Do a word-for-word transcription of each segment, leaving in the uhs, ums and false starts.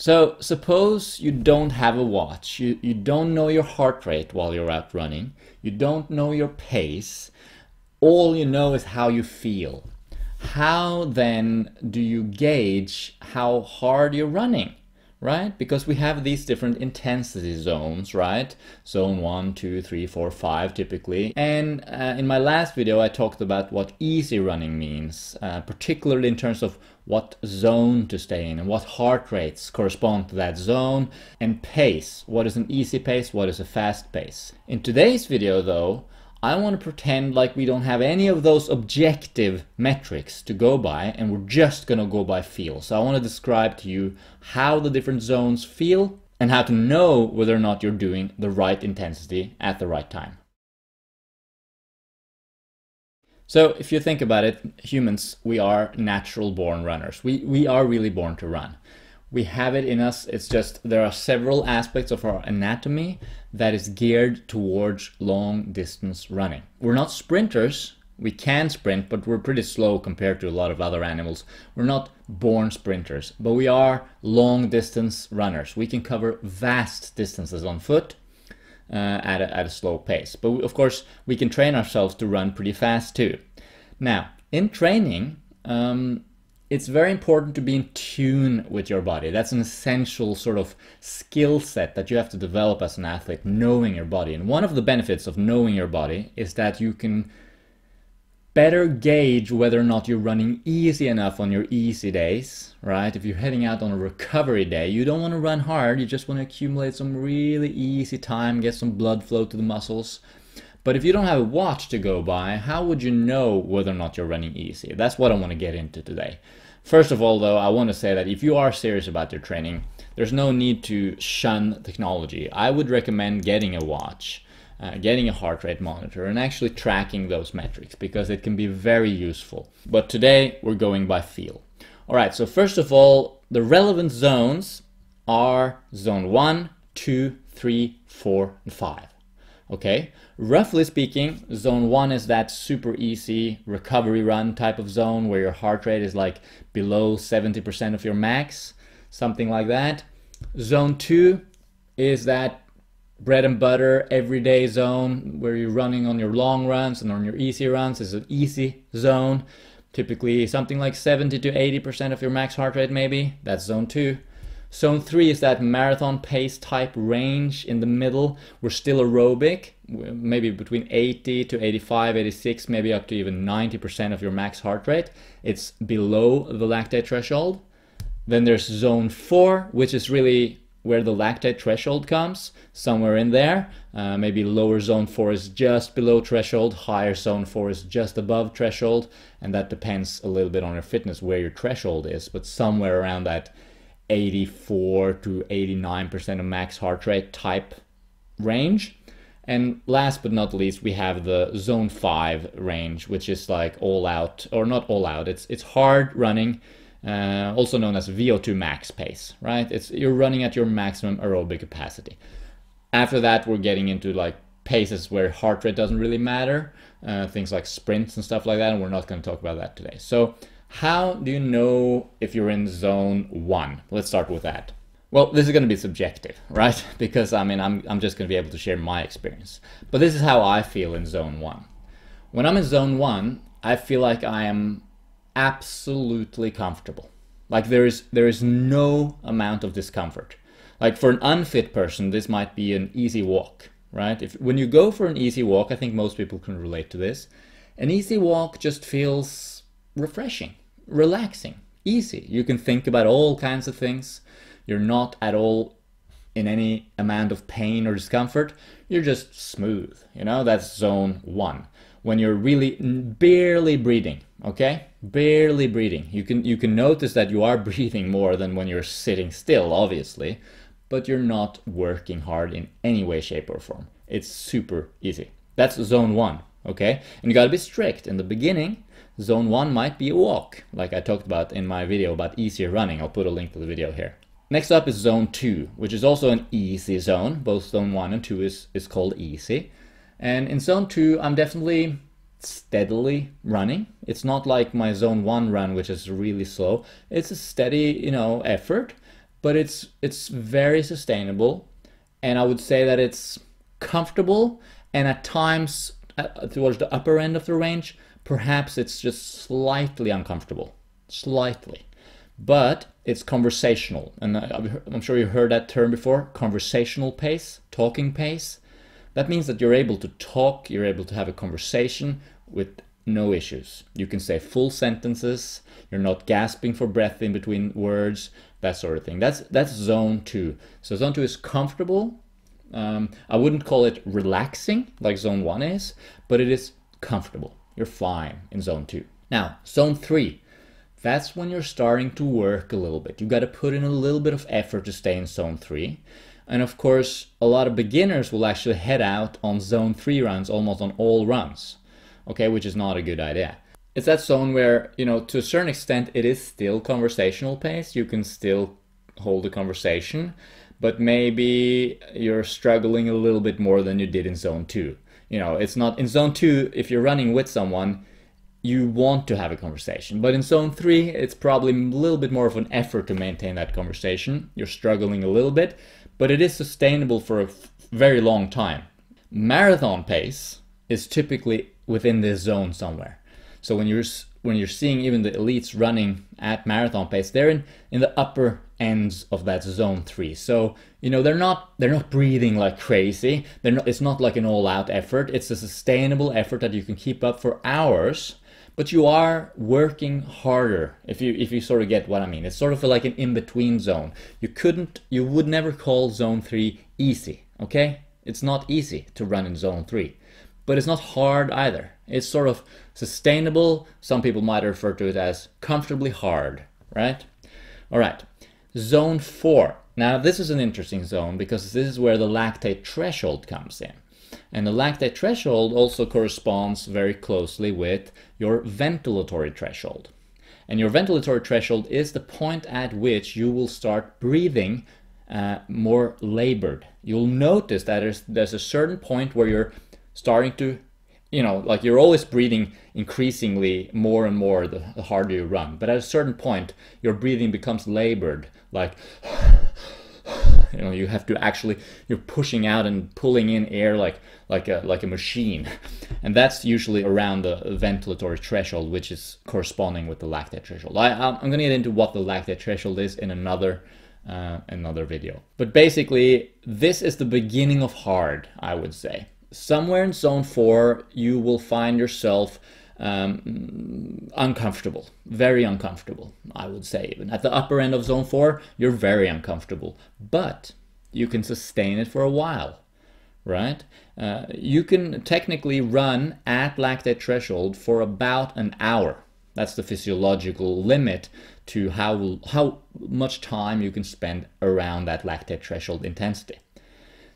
So suppose you don't have a watch, you, you don't know your heart rate while you're out running, you don't know your pace, all you know is how you feel. How then do you gauge how hard you're running, right? Because we have these different intensity zones, right? Zone one, two, three, four, five typically. And uh, in my last video I talked about what easy running means, uh, particularly in terms of what zone to stay in and what heart rates correspond to that zone, and pace. What is an easy pace? What is a fast pace? In today's video though, I want to pretend like we don't have any of those objective metrics to go by, and we're just gonna go by feel. So I want to describe to you how the different zones feel and how to know whether or not you're doing the right intensity at the right time. So if you think about it, humans, we are natural born runners. We, we are really born to run. We have it in us. It's just there are several aspects of our anatomy that is geared towards long distance running. We're not sprinters. We can sprint, but we're pretty slow compared to a lot of other animals. We're not born sprinters, but we are long distance runners. We can cover vast distances on foot. Uh, at, a, at a slow pace. But we, of course, we can train ourselves to run pretty fast too. Now, in training, um, it's very important to be in tune with your body. That's an essential sort of skill set that you have to develop as an athlete, knowing your body. And one of the benefits of knowing your body is that you can better gauge whether or not you're running easy enough on your easy days, right? If you're heading out on a recovery day, you don't want to run hard, you just want to accumulate some really easy time, get some blood flow to the muscles. But if you don't have a watch to go by, how would you know whether or not you're running easy? That's what I want to get into today. First of all, though, I want to say that if you are serious about your training, there's no need to shun technology. I would recommend getting a watch. Uh, getting a heart rate monitor and actually tracking those metrics, because it can be very useful. But today we're going by feel. All right, so first of all, the relevant zones are zone one, two, three, four, and five. Okay, roughly speaking, zone one is that super easy recovery run type of zone where your heart rate is like below seventy percent of your max, something like that. Zone two is that bread and butter everyday zone where you're running on your long runs and on your easy runs. Is an easy zone, typically something like seventy to eighty percent of your max heart rate maybe. That's zone two. Zone three is that marathon pace type range in the middle. We're still aerobic, maybe between eighty to eighty-five, eighty-six, maybe up to even ninety percent of your max heart rate. It's below the lactate threshold. Then there's zone four, which is really where the lactate threshold comes, somewhere in there. Uh, maybe lower zone four is just below threshold, higher zone four is just above threshold, and that depends a little bit on your fitness, where your threshold is, but somewhere around that eighty-four to eighty-nine percent of max heart rate type range. And last but not least, we have the zone five range, which is like all out, or not all out, it's, it's hard running, Uh, also known as V O two max pace, right? It's, you're running at your maximum aerobic capacity. After that, we're getting into like paces where heart rate doesn't really matter, uh, things like sprints and stuff like that, and we're not going to talk about that today. So how do you know if you're in zone one? Let's start with that. Well, this is going to be subjective, right? Because I mean, I'm, I'm just going to be able to share my experience. But this is how I feel in zone one. When I'm in zone one, I feel like I am absolutely comfortable. Like there is there is no amount of discomfort. Like for an unfit person, this might be an easy walk, right? If when you go for an easy walk, I think most people can relate to this. An easy walk just feels refreshing, relaxing, easy. You can think about all kinds of things. You're not at all in any amount of pain or discomfort. You're just smooth, you know? That's zone one. When you're really barely breathing, okay? Barely breathing. You can, you can notice that you are breathing more than when you're sitting still, obviously, but you're not working hard in any way, shape, or form. It's super easy. That's zone one, okay? And you gotta be strict. In the beginning, zone one might be a walk, like I talked about in my video about easier running. I'll put a link to the video here. Next up is zone two, which is also an easy zone. Both zone one and two is, is called easy. And in zone two, I'm definitely steadily running. It's not like my zone one run, which is really slow. It's a steady, you know, effort, but it's it's very sustainable, and I would say that it's comfortable, and at times uh, towards the upper end of the range, perhaps it's just slightly uncomfortable, slightly, but it's conversational. And I, I'm sure you've heard that term before, conversational pace, talking pace. That means that you're able to talk, you're able to have a conversation with no issues. You can say full sentences, you're not gasping for breath in between words, that sort of thing. That's, that's zone two. So zone two is comfortable. Um, I wouldn't call it relaxing like zone one is, but it is comfortable. You're fine in zone two. Now, zone three, that's when you're starting to work a little bit. You've got to put in a little bit of effort to stay in zone three. And of course, a lot of beginners will actually head out on zone three runs almost on all runs, okay, which is not a good idea. It's that zone where, you know, to a certain extent, it is still conversational pace. You can still hold a conversation, but maybe you're struggling a little bit more than you did in zone two. You know, it's not in zone two, if you're running with someone, you want to have a conversation, but in zone three, it's probably a little bit more of an effort to maintain that conversation. You're struggling a little bit, but it is sustainable for a very long time. Marathon pace is typically within this zone somewhere. So when you're when you're seeing even the elites running at marathon pace, they're in in the upper ends of that zone three. So you know they're not they're not breathing like crazy. They're not. It's not like an all-out effort. It's a sustainable effort that you can keep up for hours. But you are working harder, if you if you sort of get what I mean. It's sort of like an in-between zone. You couldn't, you would never call zone three easy, okay? It's not easy to run in zone three, but it's not hard either. It's sort of sustainable. Some people might refer to it as comfortably hard, right? All right, zone four. Now this is an interesting zone because this is where the lactate threshold comes in. And the lactate threshold also corresponds very closely with your ventilatory threshold. And your ventilatory threshold is the point at which you will start breathing uh, more labored. You'll notice that there's, there's a certain point where you're starting to, you know, like you're always breathing increasingly more and more the, the harder you run. But at a certain point, your breathing becomes labored, like... You know, you have to actually, you're pushing out and pulling in air like like a like a machine, and that's usually around the ventilatory threshold, which is corresponding with the lactate threshold. I, I'm going to get into what the lactate threshold is in another uh, another video. But basically, this is the beginning of hard, I would say. Somewhere in zone four, you will find yourself um, uncomfortable, very uncomfortable, I would say. Even at the upper end of zone four, you're very uncomfortable, but you can sustain it for a while, right? Uh, you can technically run at lactate threshold for about an hour. That's the physiological limit to how, how much time you can spend around that lactate threshold intensity.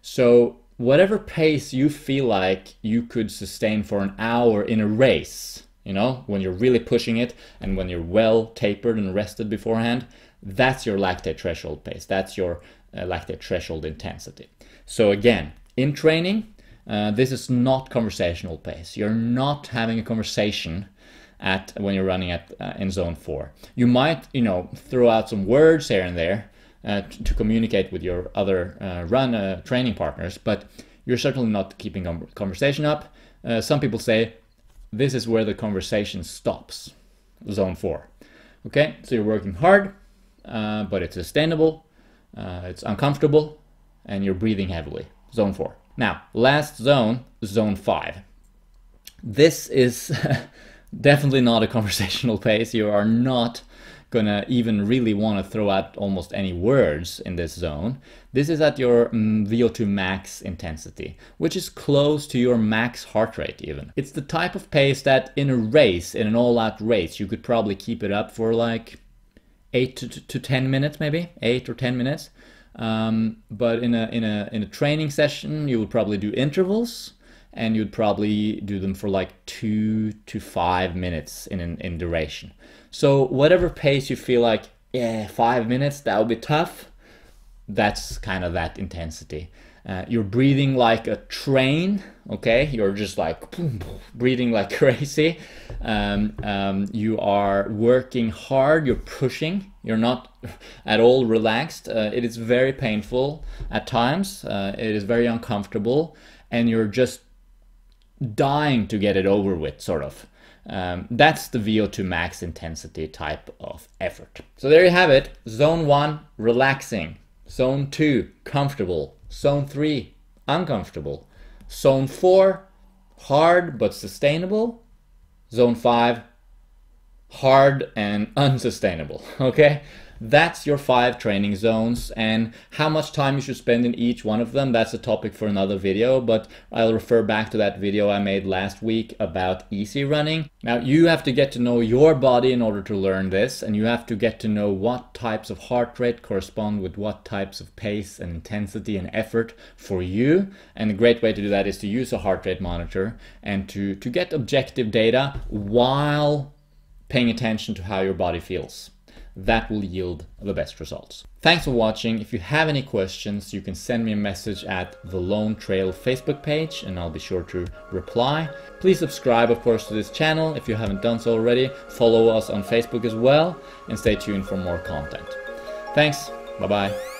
So whatever pace you feel like you could sustain for an hour in a race, you know, when you're really pushing it and when you're well tapered and rested beforehand, that's your lactate threshold pace. That's your uh, lactate threshold intensity. So again, in training, uh, this is not conversational pace. You're not having a conversation at when you're running at uh, in zone four. You might, you know, throw out some words here and there, Uh, to, to communicate with your other uh, run uh, training partners, but you're certainly not keeping a conversation up. Uh, some people say this is where the conversation stops, zone four. Okay, so you're working hard, uh, but it's sustainable, uh, it's uncomfortable, and you're breathing heavily, zone four. Now, last zone, zone five. This is definitely not a conversational pace. You are not gonna even really want to throw out almost any words in this zone. This is at your mm, V O two max intensity, which is close to your max heart rate even. It's the type of pace that in a race, in an all-out race, you could probably keep it up for like eight to ten minutes, maybe eight or ten minutes. Um, but in a, in, a, in a training session, you would probably do intervals, and you'd probably do them for like two to five minutes in, in, in duration. So whatever pace you feel like, yeah, five minutes, that would be tough. That's kind of that intensity. Uh, you're breathing like a train, okay? You're just like boom, boom, breathing like crazy. Um, um, you are working hard, you're pushing, you're not at all relaxed. Uh, it is very painful at times, uh, it is very uncomfortable, and you're just dying to get it over with, sort of. Um, that's the V O two max intensity type of effort. So there you have it, zone one, relaxing. Zone two, comfortable. Zone three, uncomfortable. Zone four, hard but sustainable. Zone five, hard and unsustainable, okay? That's your five training zones, and how much time you should spend in each one of them, that's a topic for another video, but I'll refer back to that video I made last week about easy running. Now, you have to get to know your body in order to learn this, and you have to get to know what types of heart rate correspond with what types of pace and intensity and effort for you. And a great way to do that is to use a heart rate monitor and to, to get objective data while paying attention to how your body feels. That will yield the best results. Thanks for watching. If you have any questions, you can send me a message at the Lone Trail Facebook page and I'll be sure to reply. Please subscribe, of course, to this channel if you haven't done so already. Follow us on Facebook as well, and stay tuned for more content. Thanks. Bye-bye.